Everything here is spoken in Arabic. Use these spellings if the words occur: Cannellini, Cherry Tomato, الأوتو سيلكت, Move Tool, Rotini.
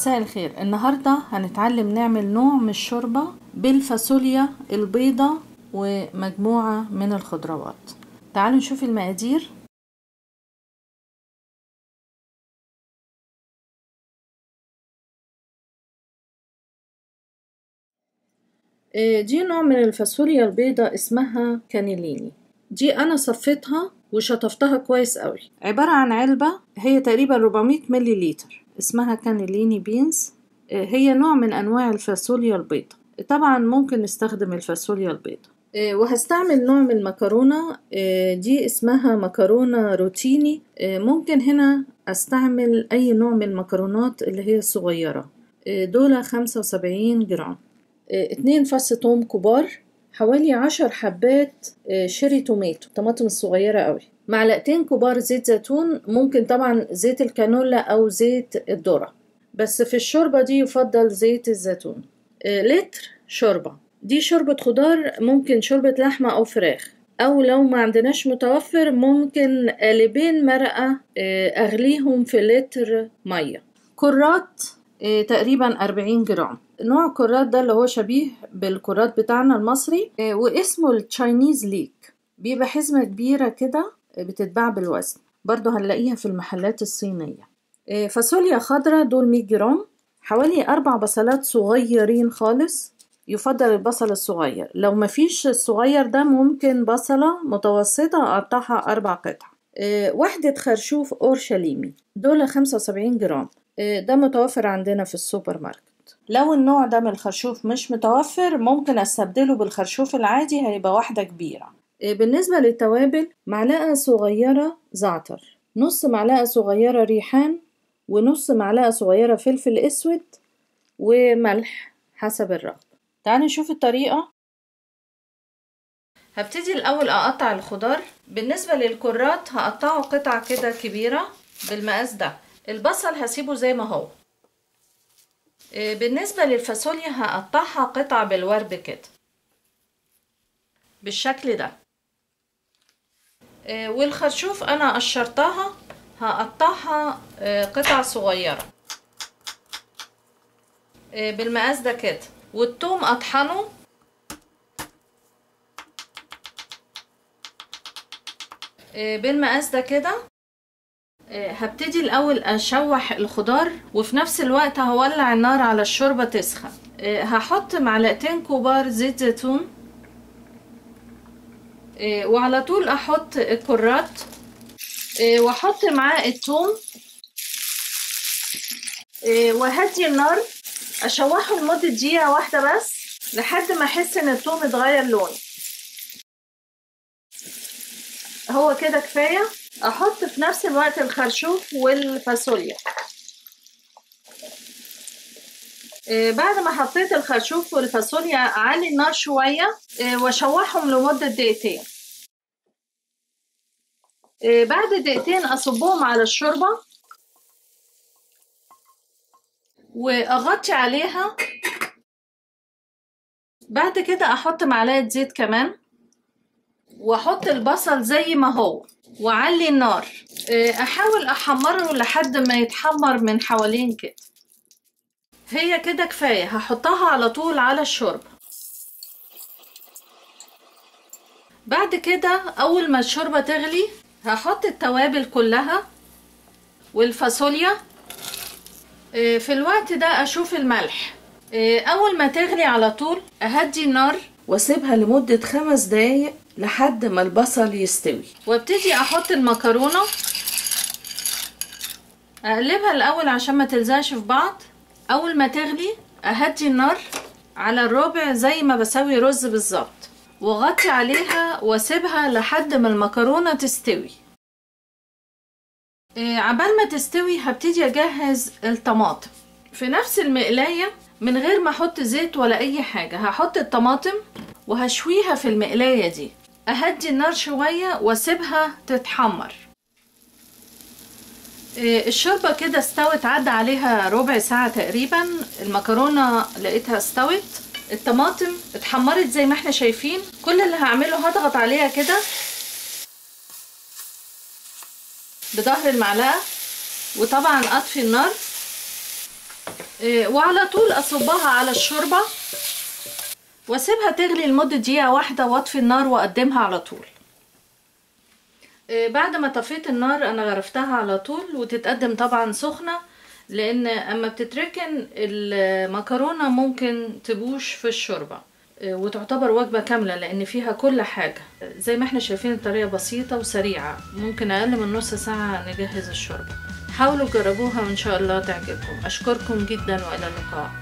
مساء الخير. النهاردة هنتعلم نعمل نوع من الشوربة بالفاصوليا البيضة ومجموعة من الخضروات. تعالوا نشوف المقادير. دي نوع من الفاصوليا البيضة اسمها كانيليني. دي انا صفيتها وشطفتها كويس قوي. عبارة عن علبة هي تقريبا 400 ملي لتر، اسمها كانيليني بينز. هي نوع من انواع الفاصوليا البيضة. طبعا ممكن نستخدم الفاصوليا البيضة. وهستعمل نوع من المكرونة، دي اسمها مكرونة روتيني. ممكن هنا استعمل اي نوع من المكرونات اللي هي الصغيرة، دول 75 جرام. 2 فص توم كبار، حوالي 10 حبات شيري توميتو، طماطم صغيرة قوي، 2 معلقة كبار زيت زيتون. ممكن طبعا زيت الكانولا او زيت الذرة، بس في الشوربة دي يفضل زيت الزيتون. 1 لتر شوربة. دي شوربة خضار، ممكن شوربة لحمة او فراخ، او لو ما عندناش متوفر ممكن 2 قالبين مرقة اغليهم في 1 لتر مية. كرات تقريبا 40 جرام. نوع الكرات ده اللي هو شبيه بالكرات بتاعنا المصري، واسمه التشاينيز ليك. بيبقى حزمة كبيرة كده بتتباع بالوزن، برضو هنلاقيها في المحلات الصينية. فاصوليا خضرة، دول 100 جرام. حوالي 4 بصلات صغيرين خالص، يفضل البصل الصغير. لو مفيش الصغير ده ممكن بصلة متوسطة اقطعها 4 قطع. 1 خرشوف اورشليمي، دول 75 جرام. ده متوفر عندنا في السوبر ماركت. لو النوع ده من الخرشوف مش متوفر ممكن استبدله بالخرشوف العادي، هيبقى 1 كبيرة. بالنسبة للتوابل، 1 معلقة صغيرة زعتر، 1/2 معلقة صغيرة ريحان، 1/2 معلقة صغيرة فلفل اسود، وملح حسب الرغبة. تعالوا نشوف الطريقة. هبتدي الاول اقطع الخضار. بالنسبة للكرات هقطعه قطع كده كبيرة بالمقاس ده. البصل هسيبه زي ما هو. بالنسبة للفاصوليا هقطعها قطع بالورب كده بالشكل ده. والخرشوف انا قشرتها، هقطعها قطع صغيرة بالمقاس ده كده. والثوم اطحنه، بالمقاس ده كده. هبتدي الأول أشوح الخضار، وفي نفس الوقت هولع النار على الشوربة تسخن. هحط 2 معلقة كبار زيت زيتون، وعلى طول أحط الكرات، وأحط معاه الثوم، وهدي النار. أشوحه لمدة دقيقة بس، لحد ما أحس إن الثوم اتغير لونه. هو كده كفاية. احط في نفس الوقت الخرشوف والفاصوليا. بعد ما حطيت الخرشوف والفاصوليا اعلي النار شوية، واشوحهم لمدة 2 دقيقة. بعد 2 دقيقة اصبهم على الشوربة، واغطي عليها. بعد كده احط 2 معلقة زيت كمان، واحط البصل زي ما هو، وعلي النار. احاول احمره لحد ما يتحمر من حوالين كده. هي كده كفاية. هحطها على طول على الشوربة. بعد كده اول ما الشوربة تغلي هحط التوابل كلها والفاصوليا. في الوقت ده اشوف الملح. اول ما تغلي على طول اهدي النار، واسيبها لمدة 5 دقايق لحد ما البصل يستوي. وابتدي احط المكرونة، اقلبها الاول عشان ما تلزقش في بعض. اول ما تغلي اهدي النار على 1/4 زي ما بسوي رز بالظبط، واغطي عليها واسيبها لحد ما المكرونة تستوي. عبال ما تستوي هبتدي اجهز الطماطم. في نفس المقلاية من غير ما احط زيت ولا اي حاجة، هحط الطماطم وهشويها في المقلاية دي. اهدي النار شوية واسيبها تتحمر. الشوربة كده استوت، عدى عليها 1/4 ساعة تقريبا. المكرونة لقيتها استوت، الطماطم اتحمرت زي ما احنا شايفين. كل اللي هعمله هضغط عليها كده بظهر المعلقة، وطبعا اطفي النار. وعلى طول اصبها على الشوربه واسيبها تغلي لمده دقيقه واحده واطفي النار واقدمها على طول. بعد ما طفيت النار انا غرفتها على طول وتتقدم طبعا سخنه، لان اما بتتركن المكرونه ممكن تبوش في الشوربه، وتعتبر وجبه كامله لان فيها كل حاجه. زي ما احنا شايفين الطريقه بسيطه وسريعه، ممكن اقل من نص ساعه نجهز الشوربه. حاولوا تجربوها وان شاء الله تعجبكم. اشكركم جدا والى اللقاء.